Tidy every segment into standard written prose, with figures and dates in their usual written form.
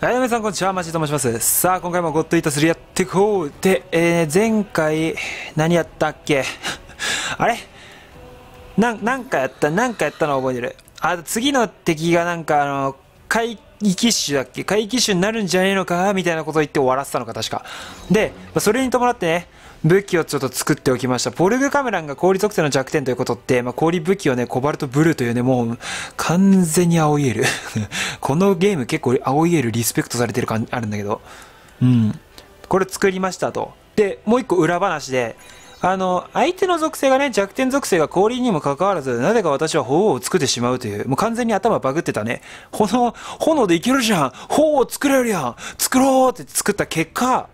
皆さんこんにちは、マジと申します。さあ今回もゴッドイート3やっていこうで、前回何やったっけあれなんかやったの覚えてる。あ、次の敵がなんか怪奇種だっけ、怪奇種になるんじゃねえのかみたいなことを言って終わらせたのか確かで、それに伴ってね武器をちょっと作っておきました。ポルグカムランが氷属性の弱点ということって、氷武器をね、コバルトブルーというね、もう完全に青いエルこのゲーム結構青いエルリスペクトされてる感あるんだけど、これ作りましたと。でもう一個裏話で、相手の属性がね、弱点属性が氷にもかかわらず、なぜか私は炎を作ってしまうという、もう完全に頭バグってたね。炎でいけるじゃん、炎を作れるやん、作ろうって作った結果、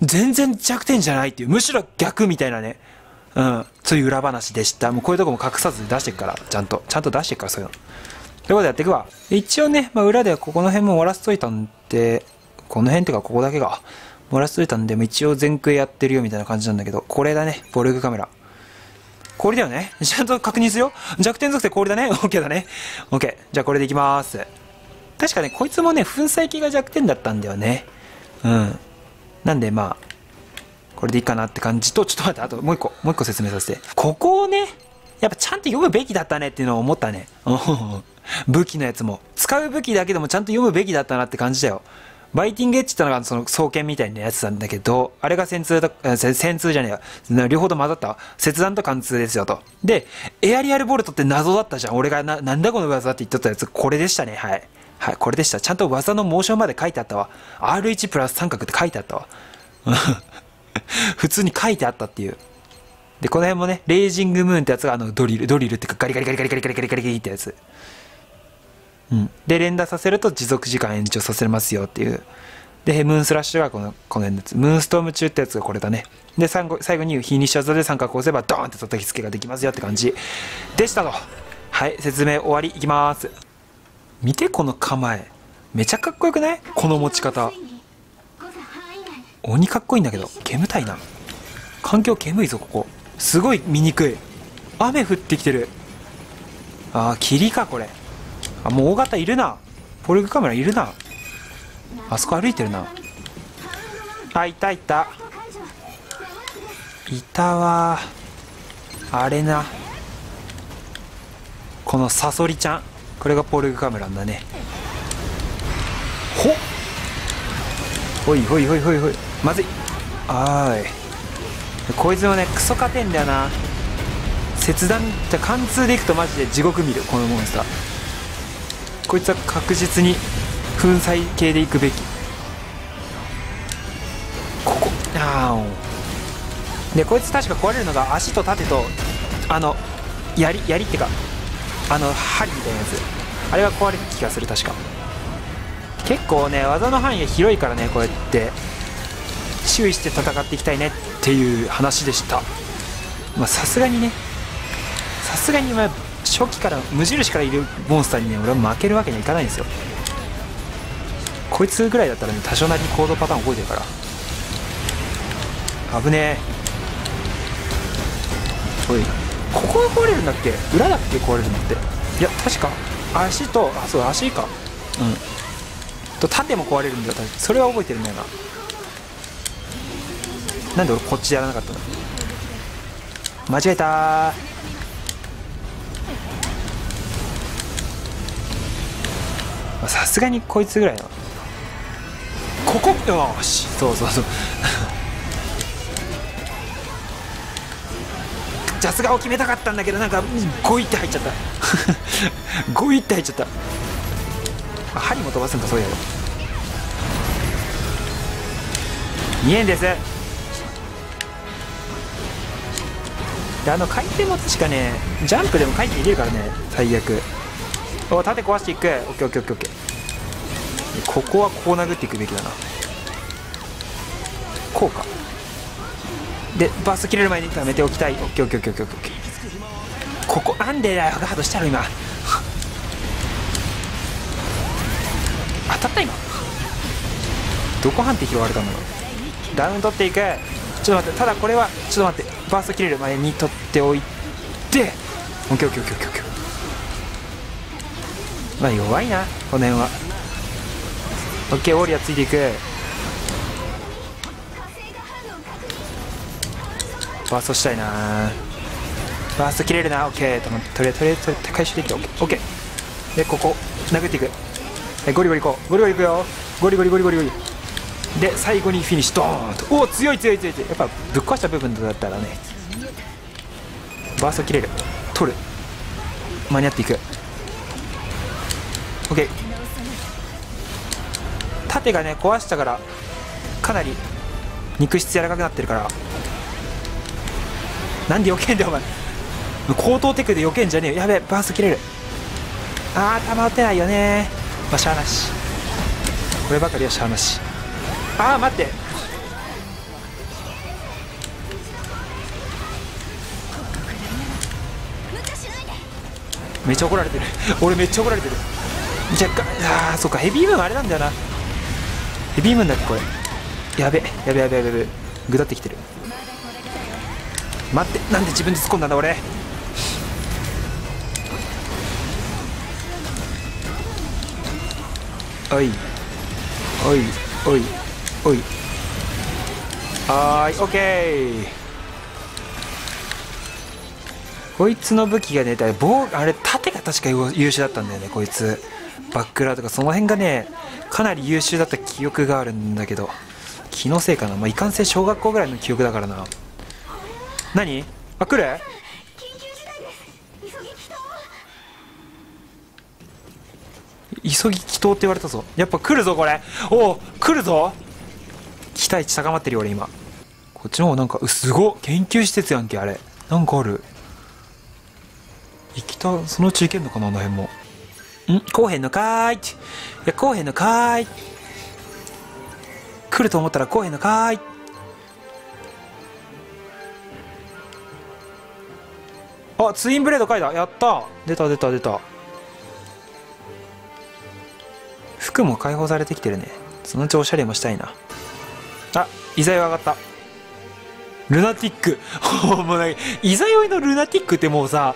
全然弱点じゃないっていう、むしろ逆みたいなね、そういう裏話でした。もうこういうとこも隠さず出していくから、ちゃんと出していくから、そういうのということでやっていくわ。一応ね、裏ではここの辺も終わらせといたんで、この辺っていうかここだけが終わらせといたんで、一応全クエやってるよみたいな感じなんだけど、これだね、ボルグカメラ氷だよね、ちゃんと確認するよ。弱点属性氷だね、 OK だね、 OK。 じゃあこれでいきます。確かねこいつもね粉砕系が弱点だったんだよね。なんでこれでいいかなって感じと、ちょっと待って、あともう一個説明させて。ここをね、やっぱちゃんと読むべきだったねっていうのを思ったね。武器のやつも。使う武器だけでもちゃんと読むべきだったなって感じだよ。バイティングエッジってのがその双剣みたいなやつなんだけど、あれが戦通じゃねえよ。両方と混ざったわ。切断と貫通ですよと。で、エアリアルボルトって謎だったじゃん。俺がなんだこの技って言っとったやつ、これでしたね。はい、これでした。ちゃんと技のモーションまで書いてあったわ。R1 プラス三角って書いてあったわ。普通に書いてあったっていう。で、この辺もね、レイジングムーンってやつがドリルってか、ガリガリガリガリガリガリガリガリガリってやつ。で、連打させると持続時間延長させますよっていう。で、ムーンスラッシュがこの辺のやつ。ムーンストーム中ってやつがこれだね。で、最後にフィニッシュ技で三角を押せば、ドーンって叩きつけができますよって感じでしたと。はい、説明終わりいきます。見てこの構え、めちゃかっこよくない？この持ち方鬼かっこいいんだけど、煙たいな、環境煙いぞここ。すごい見にくい、雨降ってきてる。ああ霧かこれ。あ、もう大型いるな、ポルグカメラいるな、あそこ歩いてるな。あ、いたわ。あれな、このサソリちゃん、これがポルグカメランだね。ほい、まずい。こいつもねクソ勝てんだよな。切断じゃ貫通でいくとマジで地獄見る。このモンスター、こいつは確実に粉砕系でいくべき。ここでこいつ確か壊れるのが足と盾と槍ってか針みたいなやつ、あれが壊れる気がする確か。結構ね技の範囲が広いからね、こうやって注意して戦っていきたいねっていう話でした。さすがに初期から無印からいるモンスターにね俺は負けるわけにはいかないんですよ。こいつぐらいだったらね多少なりに行動パターン覚えてるから。危ねえ。ここが壊れるんだっけ、裏だっけ壊れるのって。いや確か足と、あ、そう足か、と縦も壊れるんだよ確か。それは覚えてるんだよな。なんで俺こっちでやらなかったの、間違えた。さすがにこいつぐらいのここ、よし、そうジャスガを決めたかったんだけど、なんかゴイって入っちゃったゴイって入っちゃった。あ、針も飛ばすんか、そうやろ。2円です。で、回転も確かねジャンプでも回転入れるからね、最悪。お、縦壊していく。 OKOKOKOK。 ここはこう殴っていくべきだな、こうか。でバースト切れる前に貯めておきたい。 OKOKOKOK。 ここなんでだよ、ガードしたの今当たった今、どこ判定拾われたんだろう。ダウン取っていく。ちょっと待って、ただこれはちょっと待って、バースト切れる前に取っておいて。 OKOKOKOK。 弱いなこの辺は。オッケー、ウォーリアついていく。バーストしたいな。バースト切れるな。オッケー、とりあえず回収できる。オッケーで、ここ殴っていく。ゴリゴリこう、ゴリゴリいくよ。ゴリゴリゴリゴリゴリで、最後にフィニッシュ。ドーンと、おお、強い強い強い強い。やっぱぶっ壊した部分だったらね。バースト切れる、取る、間に合っていく。 OK、 盾がね壊したからかなり肉質柔らかくなってるから、なんで避けんだよお前。高等テクで避けんじゃねえよ。やべえ、バースト切れる。あー、弾打てないよね。まあしゃあなし、こればかりはしゃあなし。あー、待って、めっちゃ怒られてる俺めっちゃ怒られてる。若干、ああ、そうか、ヘビームーンあれなんだよな。ヘビームーンだっけこれ。やべやべやべやべ、ぐだってきてる。待って、なんで自分で突っ込んだんだ俺。おいおいおいおい、はーい、オッケー。こいつの武器がね、あれ盾が確か優秀だったんだよね、こいつ。バックラーとかその辺がねかなり優秀だった記憶があるんだけど、気のせいかな。まあ、いかんせん小学校ぐらいの記憶だからな。何、あ、来る、急ぎ祈祷って言われたぞ。やっぱ来るぞこれ。おお、来るぞ。期待値高まってるよ俺今。こっちの方なんか、すごっ、研究施設やんけあれ。なんかある、行きた、そのうち行けんのかなあの辺も。ん、こうへんのかーい。いや、こうへんのかーい。来ると思ったらこうへんのかーい。あ、ツインブレードかいだ、やった、出た出た出た。服も解放されてきてるね。そのうちおしゃれもしたいな。あ、イザヨ上がった。ルナティックもうなんかイザヨイのルナティックってもうさ、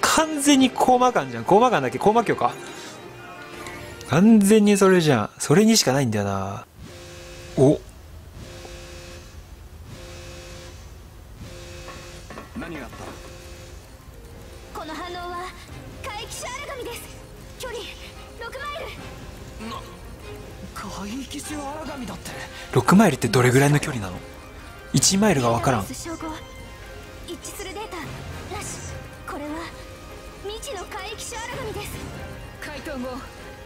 完全にコーマガンじゃん。コーマガンだっけ、コーマ鏡か、完全にそれじゃん。それにしかないんだよな。お、何があった。この反応は怪奇シャーラガミです。距離6マイル。な、怪奇シャーラガミだって。6マイルってどれぐらいの距離なの。1マイルが分からん。一致するデータなし。これは未知の海域シャーラガミです。解凍後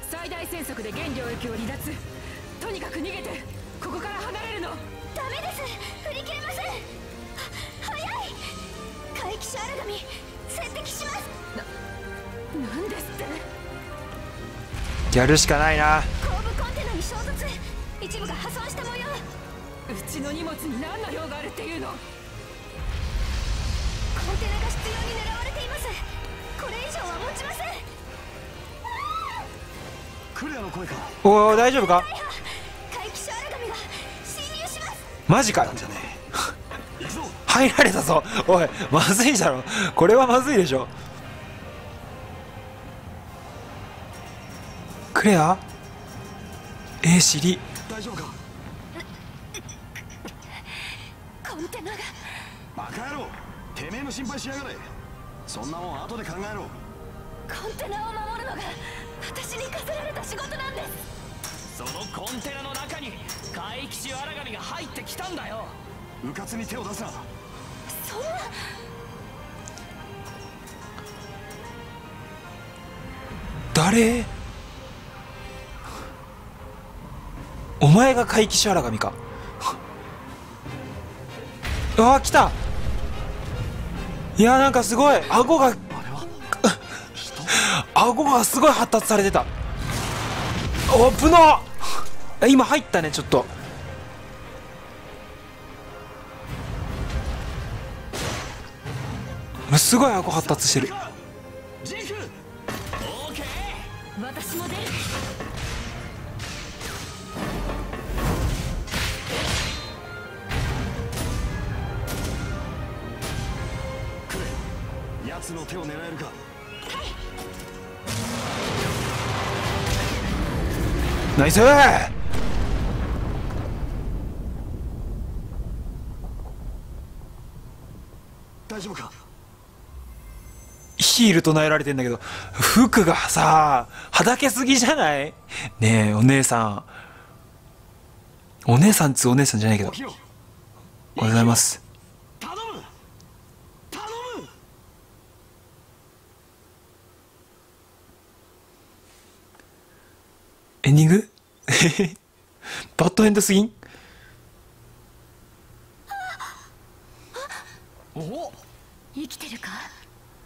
最大戦速で現領域を離脱。とにかく逃げて、ここから離れるの。ダメです、振り切れません。早い、海域シャーラガミ接敵します。なんですって。やるしかないな。後部コンテナに衝突、一部が破損した模様。うちの荷物に何の用があるっていうの。コンテナが必要に狙われています。これ以上は持ちません。クレアの声か。おお、大丈夫か。怪奇シャーラガミが侵入します。マジかよ入られたぞおい、まずいじゃろこれは。まずいでしょ。クレア、尻大丈夫か。コンテナが、バカ野郎、てめえの心配しやがれ。そんなもん後で考えろ。コンテナを守るのが私に課せられた仕事なんです。そのコンテナの中に怪奇シュアラガミが入ってきたんだよ。うかつに手を出すな。そんな、誰、お前が怪奇シュアラガミかああ、来た。いやー、なんかすごい顎が顎がすごい発達されてた。おっ、ぶの今入ったね。ちょっとすごい顎発達してる。奴の手を狙えるか。はい、ナイス。大丈夫か？ヒール唱えられてんだけど、服がさ、はだけすぎじゃない？ねえ、お姉さん。お姉さんつうお姉さんじゃないけど。おはようございます。頼む！頼む！エンディング？バッドエンドすぎん？お、生きてるか？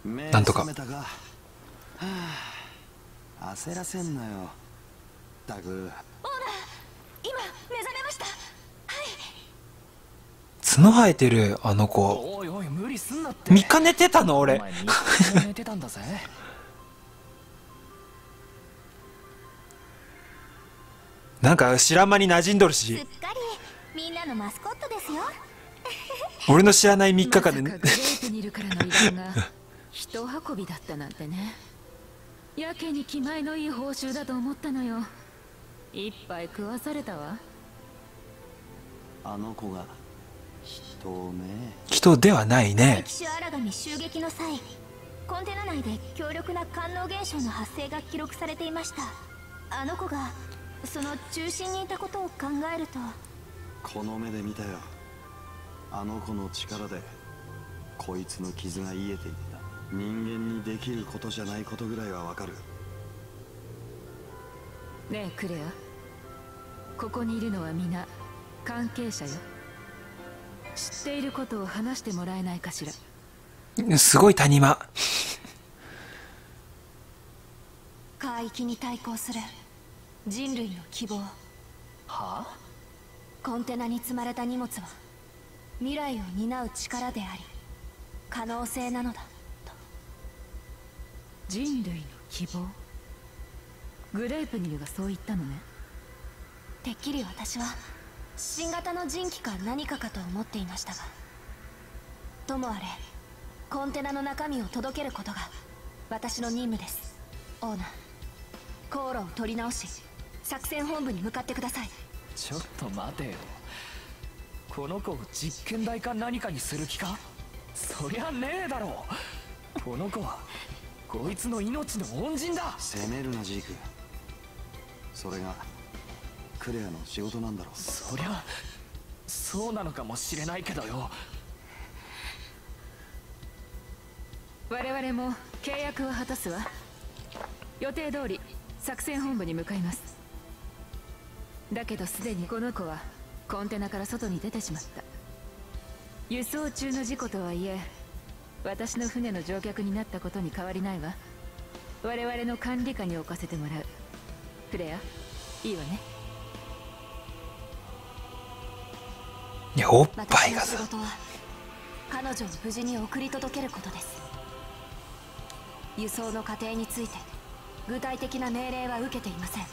なんとか。焦らせんなよ。ダグ。オーナー、今目覚めました。はい。角生えてるあの子。おいおい、無理すんなって。3日寝てたの俺。寝てたんだぜ。なんか知らん間に馴染んどるし。すっかりみんなのマスコットですよ。俺の知らない3日間でね。人運びだったなんてね。やけに気前のいい報酬だと思ったのよ。一杯食わされたわ。あの子が人ね。人ではないね。敵種荒神襲撃の際、コンテナ内で強力な官能現象の発生が記録されていました。あの子がその中心にいたことを考えると、この目で見たよ。あの子の力でこいつの傷が癒えていった。人間にできることじゃないことぐらいはわかる。ねえクレア、ここにいるのは皆関係者よ。知っていることを話してもらえないかしら。すごい谷間。海域に対抗する人類の希望。はあ？コンテナに積まれた荷物は未来を担う力であり可能性なのだと。人類の希望。グレープニルがそう言ったのね。てっきり私は新型の人機か何かかと思っていましたが、ともあれコンテナの中身を届けることが私の任務です。オーナー、航路を取り直し作戦本部に向かってください。ちょっと待てよ。この子を実験台か何かにする気か？そりゃねえだろう。この子はこいつの命の恩人だ。責めるなジーク、それがクレアの仕事なんだろう。そりゃそうなのかもしれないけどよ。我々も契約を果たすわ。予定通り作戦本部に向かいます。だけどすでにこの子はコンテナから外に出てしまった。輸送中の事故とはいえ私の船の乗客になったことに変わりないわ。我々の管理下に置かせてもらう。クレア、いいわね。いや、おっぱいがさ。私の仕事は彼女を無事に送り届けることです。輸送の過程について具体的な命令は受けていません。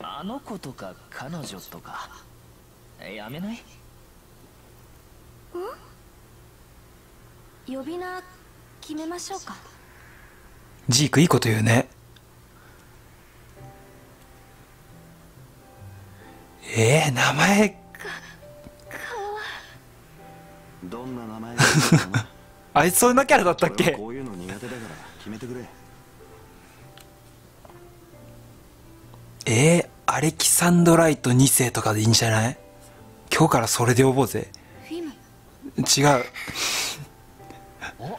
あの子とか彼女とかやめない？ん？呼び名決めましょうか。ジークいいこと言うね。名前どんな名前？あいつそんなキャラだったっけ？こういうの苦手だから決めてくれ。アレキサンドライト2世とかでいいんじゃない？今日からそれで呼ぼうぜ。違う。お、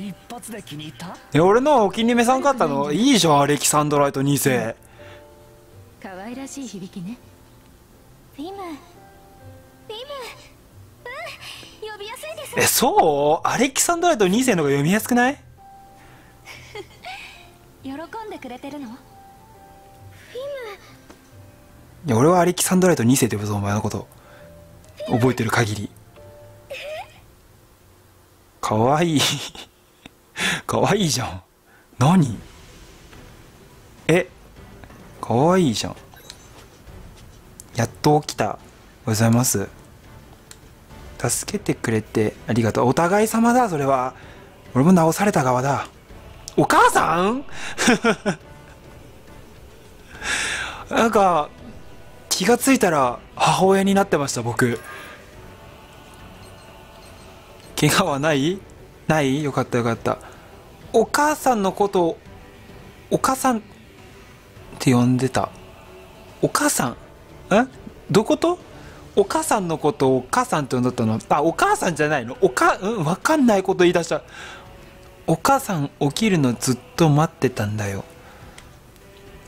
一発で気に入った？俺のお気に入り目さんかったの？いいじゃん、アレキサンドライト2世。可愛らしい響きね。フィム。フィム。うん、呼びやすいです。そう？アレキサンドライト2世の方が読みやすくない？喜んでくれてるの？いや俺はアレキサンドライト2世って呼ぶぞお前のこと。覚えてる限りかわいい。かわいいじゃん。何かわいいじゃん。やっと起きた。おはようございます。助けてくれてありがとう。お互い様だ。それは俺も直された側だ。お母さんなんか気がついたら母親になってました。僕怪我はないよかったよかった。お母さんのことをお母さんって呼んでた。お母さんどことお母さんのことをお母さんって呼んだったの。あ、お母さんじゃないの。わかんないこと言い出した。お母さん起きるのずっと待ってたんだよ。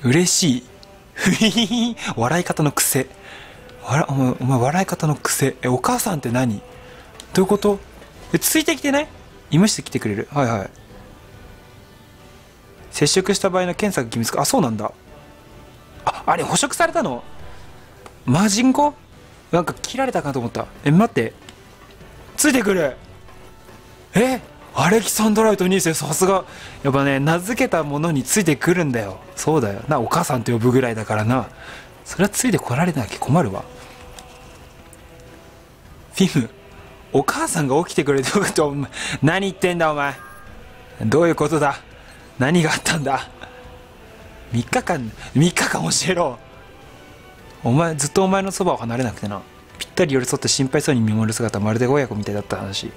嬉しい。笑い方の癖。お前笑い方の癖。お母さんって何？どういうこと？ついてきてない？医務室来てくれる？はいはい。接触した場合の検査が義務付く。あ、そうなんだ。あれ捕食されたの？マジンコ？なんか切られたかと思った。待って。ついてくる。アレキサンドライト2世、さすが。やっぱね、名付けたものについてくるんだよ。そうだよな、お母さんと呼ぶぐらいだからな。それはついてこられなきゃ困るわ。フィム、お母さんが起きてくれてると、何言ってんだお前。どういうことだ。何があったんだ。3日間教えろ。お前、ずっとお前のそばを離れなくてな。ぴったり寄り添って心配そうに見守る姿、まるで親子みたいだった話。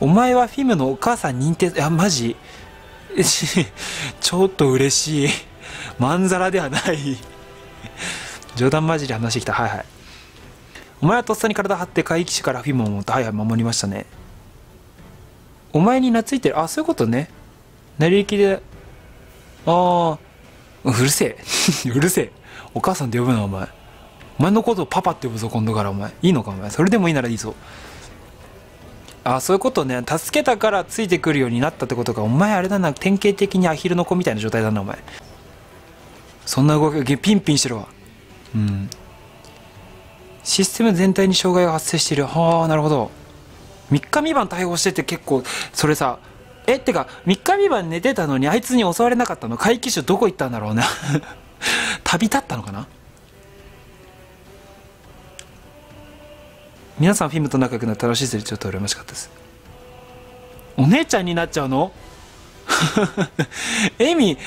お前はフィムのお母さん認定。いや、マジちょっと嬉しい。まんざらではない。冗談交じり話してきた。はいはい。お前はとっさに体張って怪奇種からフィムを持って、はいはい、守りましたね。お前に懐いてる。あ、そういうことね。成り行きで。ああ、うるせえ。うるせえ。お母さんって呼ぶなお前。お前のことをパパって呼ぶぞ今度から。お前いいのかお前。それでもいいならいいぞ。あ、そういうことね。助けたからついてくるようになったってことか。お前あれだな、典型的にアヒルの子みたいな状態だなお前。そんな動きピンピンしてるわ。うん、システム全体に障害が発生してる。はあ、なるほど。3日3晩対応してて結構それさ。ってか3日3晩寝てたのにあいつに襲われなかったの。怪奇種どこ行ったんだろうな。旅立ったのかな。皆さんフィムと仲良くなって楽しいです。ちょっと羨ましかったです。お姉ちゃんになっちゃうの。エミ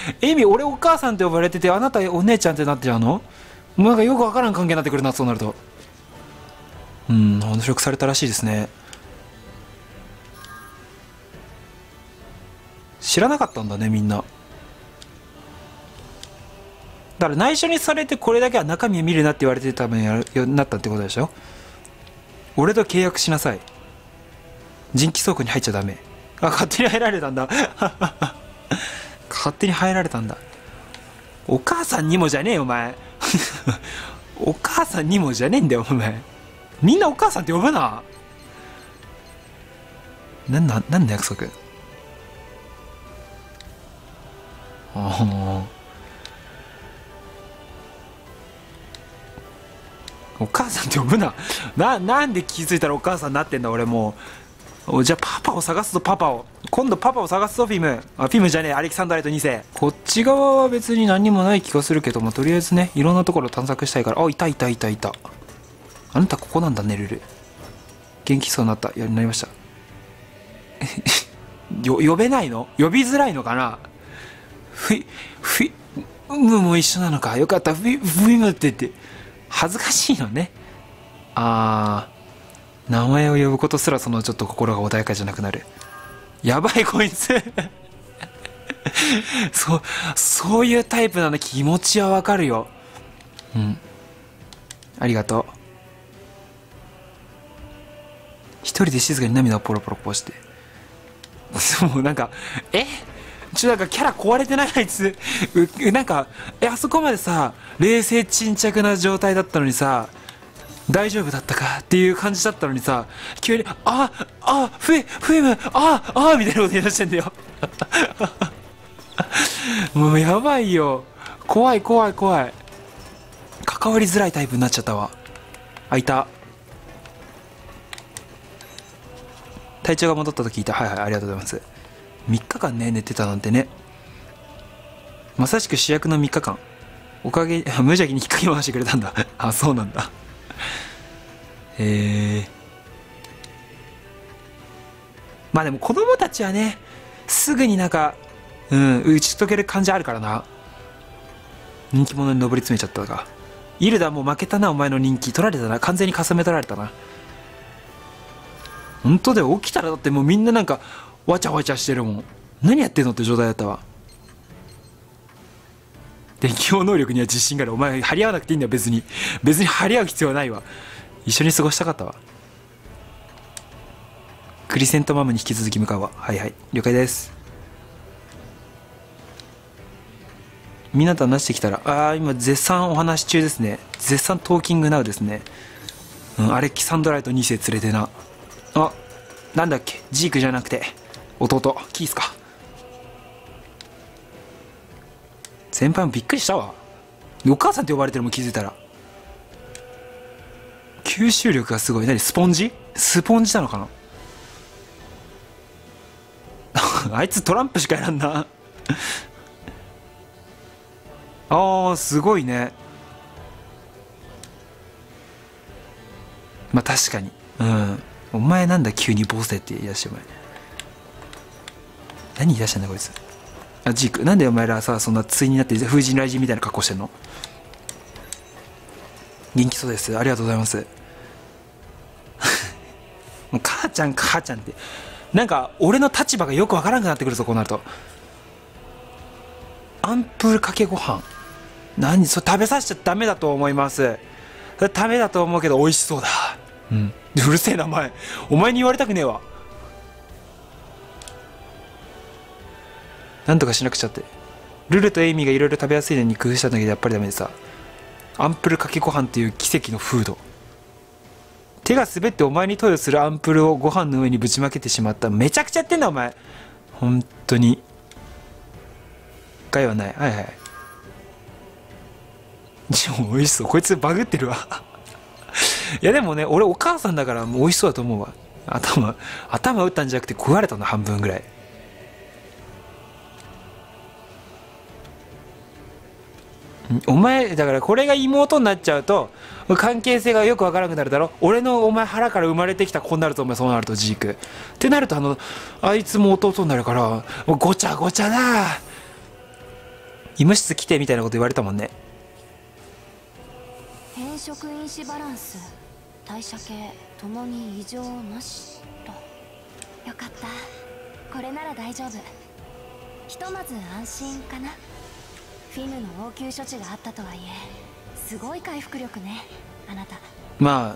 俺お母さんって呼ばれてて、あなたお姉ちゃんってなっちゃうの。なんかよくわからん関係になってくるな。そうなると捕食されたらしいですね。知らなかったんだねみんな。だから内緒にされて、これだけは中身見るなって言われてためにやるようになったってことでしょ。俺と契約しなさい。人気倉庫に入っちゃダメ。あ、勝手に入られたんだ。勝手に入られたんだ。お母さんにもじゃねえよお前。お母さんにもじゃねえんだよお前。みんなお母さんって呼ぶな。なんの約束。お母さんって呼ぶな。なんで気づいたらお母さんになってんだ俺もう。じゃあパパを探すぞ。今度パパを探すぞフィム。あ、フィムじゃねえ、アレキサンドライト2世。こっち側は別に何もない気がするけども、とりあえずね、いろんなところを探索したいから。あ、いた。あなたここなんだね。ルル元気そうになったようになりました。呼べないの。呼びづらいのかな。フィムも一緒なのか。よかった。フィムって言って恥ずかしいのね。あー、名前を呼ぶことすらそのちょっと心が穏やかじゃなくなる。やばいこいつ。そういうタイプなの。気持ちはわかるよ。うん、ありがとう。一人で静かに涙をポロポロこぼして。もうなんかなんかキャラ壊れてないあいつ。なんかあそこまでさ、冷静沈着な状態だったのにさ、大丈夫だったかっていう感じだったのにさ、急に「フィムみたいなこと言い出してんだよ。もうやばいよ。怖い。関わりづらいタイプになっちゃったわ。あ、いた。体調が戻ったと聞いた。はいはい、ありがとうございます。3日間ね、寝てたなんてね。まさしく主役の3日間。おかげ、無邪気に引っかき回してくれたんだ。あ、そうなんだ。まあでも子供たちはね、すぐになんか、打ち解ける感じあるからな。人気者に上り詰めちゃったが、イルダもう負けたな。お前の人気取られたな。完全にかさめ取られたな。本当で起きたらだってもうみんななんかわちゃわちゃしてるもん。何やってんのって状態だったわ。適応能力には自信がある。お前張り合わなくていいんだよ。別に張り合う必要はないわ。一緒に過ごしたかったわ。クリセントマムに引き続き向かうわ。はいはい、了解です。みんなと話してきたら、ああ、今絶賛お話中ですね。絶賛トーキングナウですね。アレキサンドライト2世連れてな。あ、なんだっけ、ジークじゃなくて弟キースか。先輩もびっくりしたわ。お母さんって呼ばれてるもん、気づいたら。吸収力がすごい。何、スポンジなのかな。あいつトランプしかやらんな。あー、すごいね。まあ確かに。お前なんだ急に暴走って言い出して。お前何言い出したんだこいつ。あ、ジーク、なんでお前らさ、そんな対になって風神雷神みたいな格好してんの。元気そうです、ありがとうございます。もう母ちゃんってなんか俺の立場がよくわからなくなってくるぞ、こうなると。アンプルかけご飯、何それ。食べさせちゃダメだと思います。それダメだと思うけど美味しそうだ。うるせえな、お前に言われたくねえわ。なんとかしなくちゃって。ルルとエイミーがいろいろ食べやすいのに工夫したんだけど、やっぱりダメでさ。アンプルかけご飯っていう奇跡のフード。手が滑ってお前に投与するアンプルをご飯の上にぶちまけてしまった。めちゃくちゃやってんだお前、本当に。害はない。はいはい。おいしそう。こいつバグってるわ。いやでもね、俺お母さんだからもうおいしそうだと思うわ。頭打ったんじゃなくて食われたの、半分ぐらい。お前だからこれが妹になっちゃうと関係性がよくわからなくなるだろ。俺のお前腹から生まれてきた子になると、お前そうなるとジークってなると、あいつも弟になるから、ごちゃごちゃだ。医務室来てみたいなこと言われたもんね。変色因子バランス、代謝系ともに異常なしと。よかった、これなら大丈夫。ひとまず安心かな。フィムの応急処置があったとはいえ、すごい回復力ね、あなた。まあ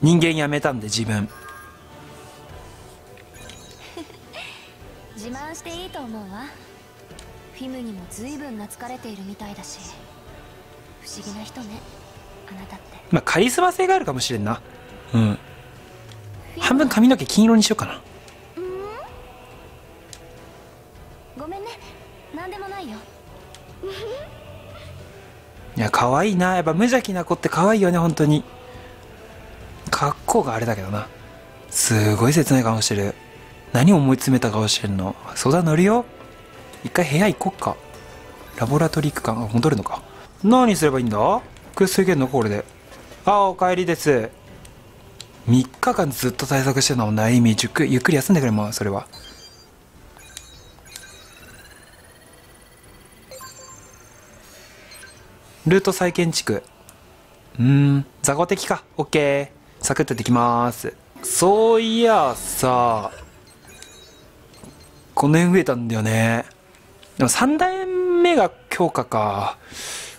人間やめたんで自分。自慢していいと思うわ。フィムにも随分懐かれているみたいだし、不思議な人ね、あなたって。まあカリスマ性があるかもしれんな。半分髪の毛金色にしようかな。ごめんね、なんでもないよ。いや可愛いな、やっぱ無邪気な子って可愛いよね、本当に。格好があれだけどな、すごい切ない顔してる。何を思い詰めた顔してるの。相談乗るよ。一回部屋行こっか。ラボラトリー区間戻るのか。何すればいいんだ。薬いけんのこれで。あ、お帰りです。3日間ずっと対策してるのもない意味。ゆっくり休んでくれ。もうそれはルート再建築。雑魚的か。オッケー、サクッとできます。そういやさ、この辺増えたんだよね。でも3代目が強化か。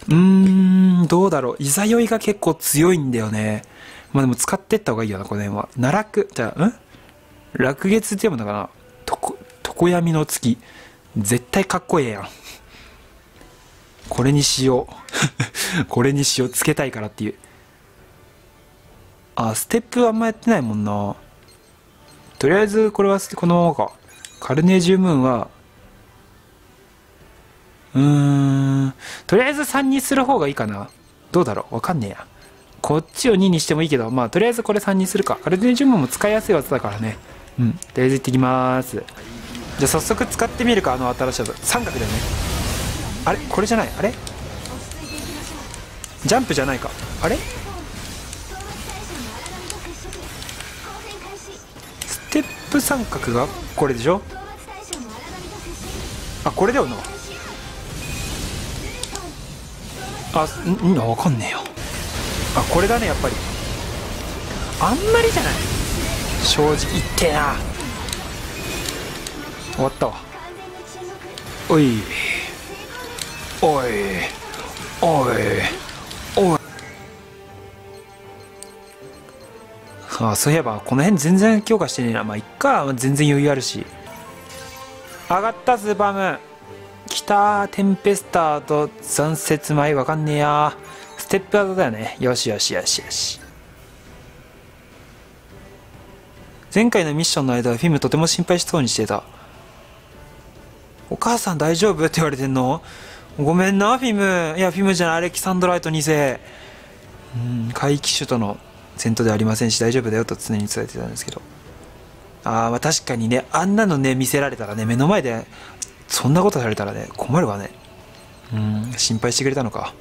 どうだろう。いざ酔いが結構強いんだよね。まあでも使ってった方がいいよな、この辺は。奈落じゃあ、落月って読むのかな。常闇の月、絶対かっこええやん。これにしよう。これにしよう、つけたいからっていう。あ、ステップあんまやってないもんな。とりあえずこれはこのままか。カルネージウムーンはとりあえず3にする方がいいかな。どうだろう、わかんねえや。こっちを2にしてもいいけど、まあとりあえずこれ3にするか。カルネージウムーンも使いやすい技だからね。とりあえずいってきまーす。じゃあ早速使ってみるか。新しい技、三角だよね。あれ、これじゃない。あれ、ジャンプじゃないか。あれ、ステップ三角がこれでしょ。あ、これだよな。あ、ん、わかんねえよ。あ、これだね、やっぱり。あんまりじゃない、正直言ってな。終わったわ。おいおいおいおい。あ、そういえばこの辺全然強化してねえな。まあいっか、全然余裕あるし。上がったスーパーム。きた、テンペスターと残雪舞、わかんねえや。ステップアウトだよね。よしよしよしよし。前回のミッションの間はフィムとても心配しそうにしてた。お母さん大丈夫って言われてんの？ごめんな、フィム。いや、フィムじゃない、アレキサンドライト2世。怪奇種との戦闘ではありませんし、大丈夫だよと常に伝えてたんですけど。ああ、まあ確かにね、あんなのね、見せられたらね、目の前で、そんなことされたらね、困るわね。心配してくれたのか。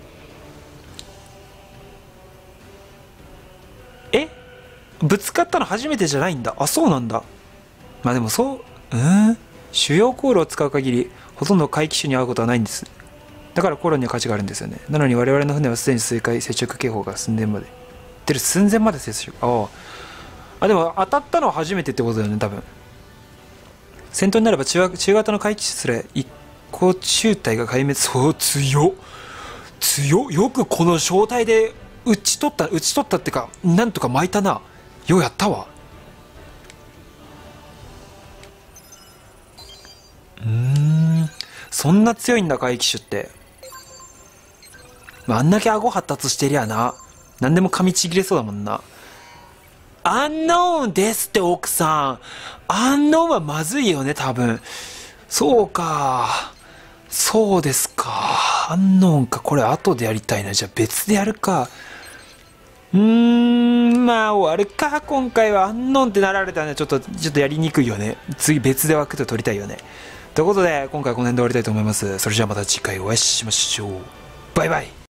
え？ぶつかったの初めてじゃないんだ。あ、そうなんだ。まあでもそう、主要航路を使う限り、ほとんど怪奇種に会うことはないんです。だから航路には価値があるんですよね。なのに我々の船はすでに数回接触警報が寸前まで。出る寸前まで接触。ああ。あ、でも当たったのは初めてってことだよね、多分。戦闘になれば中型の怪奇種すら一個中隊が壊滅。そう、強っ。よくこの小隊で打ち取ったってか、なんとか巻いたな。ようやったわ。そんな強いんだ怪奇種って。あんだけ顎発達してりゃな、何でも噛みちぎれそうだもんな。アンノーンですって奥さん。アンノーンはまずいよね、多分。そうか、そうですか。アンノーンか。これ後でやりたいな。じゃあ別でやるか。まあ終わるか、今回は。アンノーンってなられたらね、ちょっとやりにくいよね。次別で枠で取りたいよね。ということで今回はこの辺で終わりたいと思います。それじゃあまた次回お会いしましょう。バイバイ。